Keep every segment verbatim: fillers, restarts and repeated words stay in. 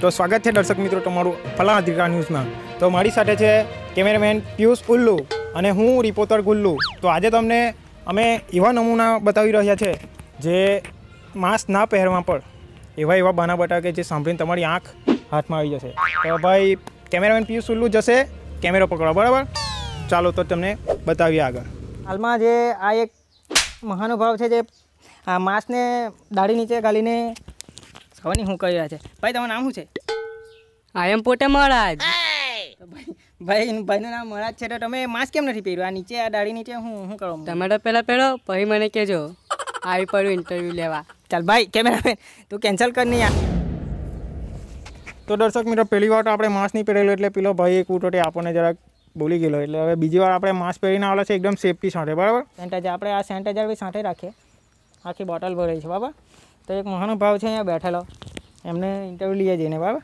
तो स्वागत है दर्शक मित्रों तमारू फलां अधिकार न्यूज़ में। तो मारी साथे छे कैमरामेन पियूष उल्लू अने हूँ रिपोर्टर गुल्लू। तो आज तमने अमे एवा नमूना बतावी रह्या छे जे मास्क ना पहेरवा पर एवा एवा बहाना बतावे जे सांभळीने तमारी आँख हाथ में आई जशे। तो भाई कैमरामेन पियूष उल्लू जशे कैमरा पकड़वा, बराबर। चालो तो तमने बतावीए आगे हाल में जे आ एक महानुभाव है जे आ मास्क ने दाढ़ी नीचे घाली ने खबर हूँ कही रहा है। भाई तमारू नाम शू? आई एम पोटे महाराज। तो भाई भाई भाई नाम महाराज है तो तमे मास्क केम नहीं पहरो? आ नीचे आ दाढ़ी नीचे हूँ हूँ करो तमे तो पहला पहरो पही मैंने कहो आई पड़ू इंटरव्यू लेवा। चल भाई कैमरामेन तू कैंसल कर नहीं आ। तो दर्शक मित्रों पहली बार तो आप मास्क नहीं पहरेलो एटले पेलो भाई एक उठोटे आपने जरा बोली गेलो एटले हवे बीजी बार आप मास्क पहरीने आवेला छे एकदम सेफ्टी साथे, बराबर। सेनिटाइजर आपणे आ सेनिटाइजर भी साथे राखीए, आखी बोटल भराई छे, बराबर। तो एक महानुभाव छे अहींया बैठेलो एमने इंटरव्यू लीए जईने, बराबर।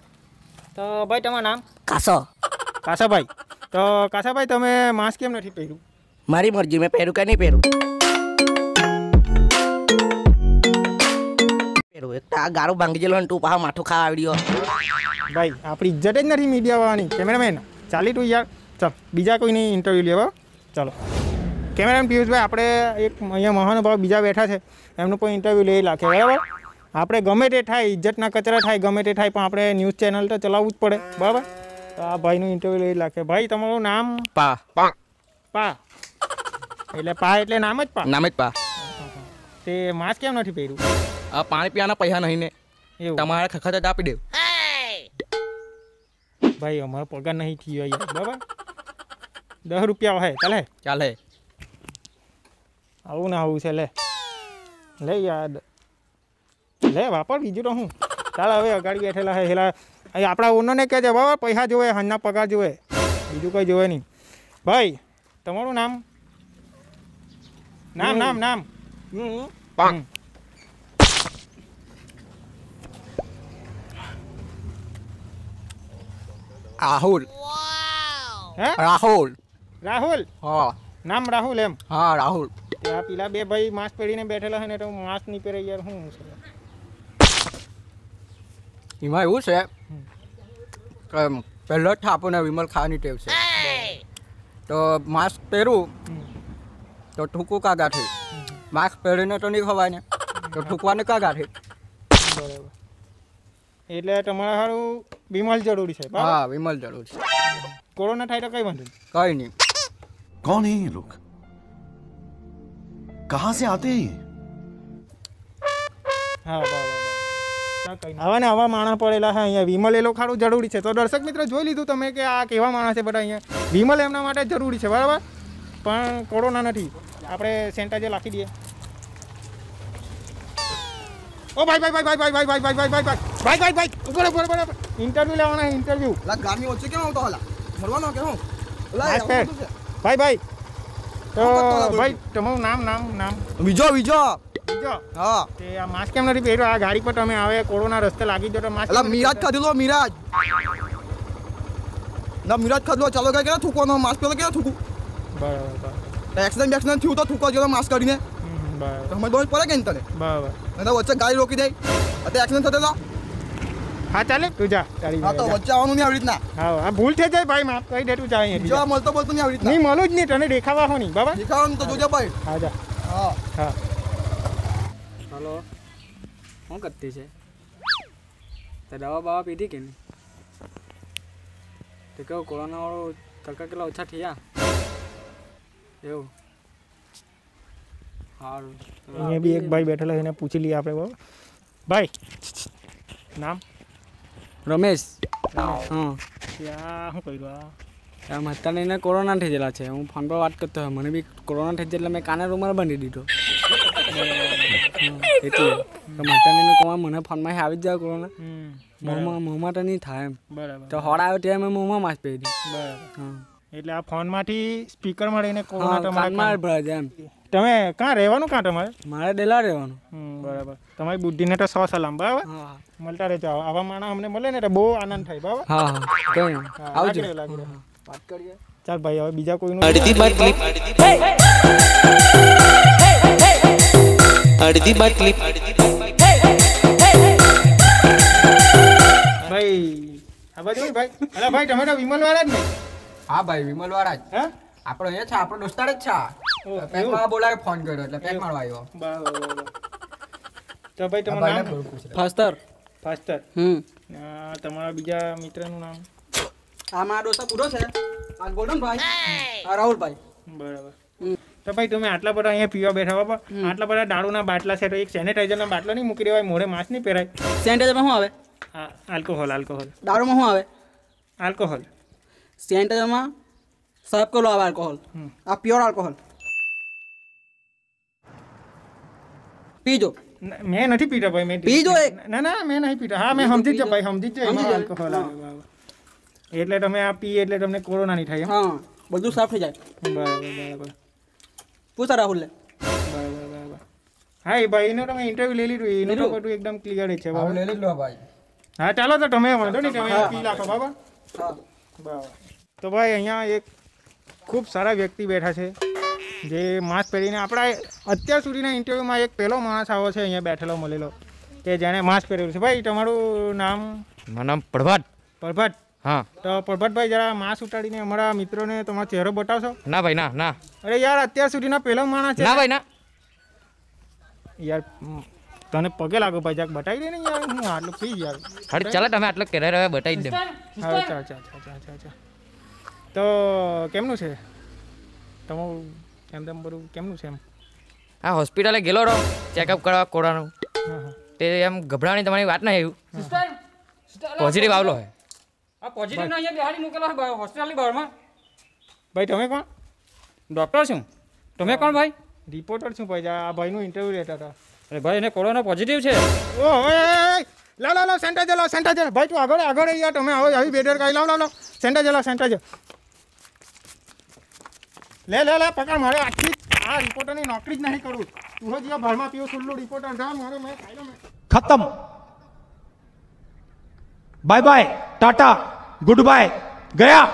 तो भाई तमारुं नाम? कासो। कासा भाई, तो कासा भाई तमे मास्क केम नथी पहर्युं? मारी मरजी, मैं पहरू के नहीं पहरू। पहरू एकटा गारो भांगी गेलो अने तू पाहा माथो खा आवड्यो। भाई अपनी इज्जत ज नहीं मीडिया वाली। कैमरामैन चाली तू यार, चल बीजा कोई नहीं इंटरव्यू लेवा। चलो कैमरामैन पीयूष भाई, आपणे एक अहींया महानुभाव बीजा बैठा छे एमनो कोई इंटरव्यू ले लाखे, बराबर। आपणे गमे ते थाय इज्जतना कचरा थाय गमे ते थाय पण आपणे न्यूज़ चैनल तो चलाववू ज पड़े, बराबर। तो आ भाई नु इंटरव्यू ले लाखे। भाई तमारुं नाम? पा। पा पा એટલે પા એટલે નામ જ પા। નામ જ પા। તે માસ્ક કેમ નથી પહેર્યું? આ પાણી પીવાના પૈસા નહીં ને તમારા ખખત જ આપી દેવ। भाई हमारा पगार नहीं थी यार, बराबर। दस रुपया है, चले चले आऊ ना आऊ से ले ले यार ले वापर बीजू तो हूँ। चल हमें अगाड़ी बैठेला है हेला अपना उन्होंने कह बराबर पैसा जो है हन्ना पगार जो है बीजू कहीं जो नहीं। भाई तमारू नाम? नाम नाम नाम पांग। राहुल। राहुल राहुल हाँ नाम राहुल एम? हाँ राहुल। क्या पीला बे भाई मास्क पहरी ने बैठेला है ने तो मास्क नहीं पहरे यार हूँ इमा एवं से पहले ठापो ने विमल खानी टेव से तो मास्क पहरू तो ठूकू का गाठे मास्क पहरी ने तो नहीं खवाय ने तो ठूकवा ने का गाठे, बराबर। એટલે તમારા હારું વિમલ જરૂરી છે? હા વિમલ જરૂરી છે। કોરોના થાય તો કઈ વાંધો નહીં, કઈ નહીં। કોણ હે યે લોગ? કહા સે આતે હે? હા બરાબર કઈ આવા ને આવા માણા પડેલા છે અહીંયા વિમલ એલો ખાડું જરૂરી છે। તો દર્શક મિત્રો જોઈ લીધું તમે કે આ કેવા માણા છે બધા અહીંયા વિમલ એમના માટે જરૂરી છે, બરાબર, પણ કોરોના નથી। આપણે સેન્ટાજે લાખી દઈએ। ओ भाई भाई भाई भाई भाई भाई भाई भाई भाई भाई भाई भाई भाई ऊपर ऊपर ऊपर इंटरव्यू लेवाना है इंटरव्यू ला गामी ओचे के होतो हला मरवानो के हो ला भाई भाई। तो भाई તમારું નામ? નામ નામ વિજો વિજો વિજો। હા તે આ માસ્ક કેમ નથી પહેર્યો? આ ગાડી પર તમે આવે કોરોના રસ્તે લાગી જો તો માસ્ક લા મિરાજ કાઢીલો મિરાજ ના મિરાજ કાઢીલો ચાલો કે કે થૂકવાનો માસ્ક પેલે કે થૂકું બરાબર એક્સિડન્ટ એક્સિડન્ટ થયું તો થૂકો જો માસ્ક કાઢીને બરાબર તો સમજવું પડે કે તને બરાબર ना वच्चा गाड़ी रोकी दे अते एक्सीडेंट होते तो हां चले तू जा गाड़ी हां तो वच्चा आवनु नहीं आवड़ी ना हां हां भूल थे जाए भाई माफ कही दे तू जाए जो मलतो बोलतो नहीं आवड़ी ना नहीं मलू ज नहीं तने देखावा हो नहीं बाबा दिखाओ तो जो जा भाई हां जा हां हां हेलो कौन करते छे ते दवा बाबा पीधी के नहीं ते को कोरोना वाला कलका केला ओछा थिया एओ ये भी एक भाई बैठेला है ने पूछ लिया आपने वो भाई नाम? रमेश। हाँ क्या हूँ कही रहा क्या महत्ता नहीं ना कोरोना ठेजेला है हूँ फोन पर बात करता है मैंने भी कोरोना ठेजेला मैं काने रूमर बनी दी तो इतने तो महत्ता नहीं ना कोमा मैंने फोन में हावी जाओ कोरोना मोमा मोमा तो नहीं था तो हॉट आया तो मैं मोमा मास्क पहन दी એટલે આ ફોન માંથી સ્પીકર માં લઈને કોરોના તમારા કાનમાં ભરાય એમ। તમે ક્યાં રહેવાનું? ક્યાં તમારે? મારે ડેલા રહેવાનું, બરાબર। તમારી બુદ્ધિને તો સો સલામ, બરાબર। હા મળતા રહેજો આવા માણા અમને મળે ને તો બહુ આનંદ થાય, બરાબર। હા કઈ આવજો વાત કરીએ। ચાલ ભાઈ હવે બીજા કોઈનું અડધી બાર ક્લિપ અડધી બાર ક્લિપ ભાઈ ભાઈ અલા ભાઈ તમે તો વિમલ વાળા જ ને? હા ભાઈ વિમલ વાળા જ. હા આપણો એ છે, આપણો દોસ્તાર જ છે. પેકમાં બોલાય ફોન કર્યો એટલે પેક મારવા આવ્યો. બરાબર. તો ભાઈ તમારું નામ? ફાસ્ટર. ફાસ્ટર. હમ. તમારા બીજા મિત્રનું નામ? આ મારો દોસ્ત પૂરો છે. આ ગોલ્ડન ભાઈ. આ રાહુલ ભાઈ. બરાબર. તો ભાઈ તમે આટલા બધા અહીંયા પીવા બેઠા બાપા, આટલા બધા દારૂના બાટલા છે તો એક સેનિટાઈઝરના બાટલા નહીં મૂકી દેવાય? મોઢે માસ્ક નહીં પહેરાય. સેનિટાઈઝરમાં શું આવે? હા આલ્કોહોલ. આલ્કોહોલ દારૂમાં શું આવે? આલ્કોહોલ. સેનિટાઈઝરમાં સાફ કરો આવે આલ્કોહોલ. આ પ્યોર આલ્કોહોલ પીજો. મેં નથી પીતા ભાઈ. મેં પીજો. ના ના મેં નહીં પીતા. હા મેં સમજી જ છે ભાઈ, સમજી જ છે એમાં આલ્કોહોલ આવે એટલે તમે આ પીએ એટલે તમને કોરોના નહીં થાય. હા બધું સાફ થઈ જાય. બરાબર બરાબર. પૂછા રાહુલ લે. બરાબર બરાબર. હા એ ભાઈ એનો તમે ઇન્ટરવ્યુ લઈ લીધું, એનું તો બધું એકદમ ક્લિયર છે. હા લઈ લીધું ભાઈ. હા ચાલો તો તમે વાંધો નહીં, તમે પી લાખો બાબા. હા બરાબર. તો ભાઈ અહીંયા એક ખૂબ સારા વ્યક્તિ બેઠા છે જે માસ્ક પહેરીને, આપણા અત્યાર સુધીના ઇન્ટરવ્યુમાં એક પહેલો માણસ આવો છે અહીંયા બેઠેલો મળેલો કે જેણે માસ્ક પહેરેલું છે. ભાઈ તમારું નામ? મારું નામ પ્રભાત. પ્રભાત. હા તો પ્રભાતભાઈ જરા માસ્ક ઉતારીને અમારા મિત્રોને તમારો ચહેરો બતાવશો? ના ભાઈ ના ના. અરે યાર અત્યાર સુધીના પહેલો માણસ છે. ના ભાઈ ના. યાર તને પગે લાગો ભાઈ, જાક બતાવી દે ને યાર, હું આટલું પી યાર. અરે ચાલ તમે આટલું કેરે રહે બતાવી દે. હા ચાલ ચાલ ચાલ ચાલ. તો કેમનું છે તમારું એમ તેમ બધું કેમનું છે એમ? હા હોસ્પિટલે ગયેલો રહો ચેકઅપ કરવા કોરોનાનું. તે એમ ગભરાવાની તમારી વાત નહીં આવ્યું. પોઝિટિવ આવલો હોય. આ પોઝિટિવ ના અહીંયા બિહારી મુકેલો છે હોસ્પિટલની બહારમાં. ભાઈ તમે કોણ? ડૉક્ટર છું. તમે કોણ ભાઈ? રિપોર્ટર છું ભાઈ. આ ભાઈનું ઇન્ટરવ્યુ લેતા હતા. અરે ભાઈ એને કોરોના પોઝિટિવ છે. ઓ લા લા લા સેન્ટાઈઝર લો, સેન્ટાઈઝર. ભાઈ તું આગળ આગળ યાર, તમે આવો આવી બેદરકારી. લાવ લાવ લાવ સેન્ટાઈઝર લો, સેન્ટાઈઝર લે લે લે પકડ. મારે આખી આ રિપોર્ટરની નોકરી જ નહીં કરું. તું હો જ્યાં ભરમાં પીવો ખુલ્લું રિપોર્ટર જા. મારે મેં કાયદો ખતમ. Bye bye tata good bye गया.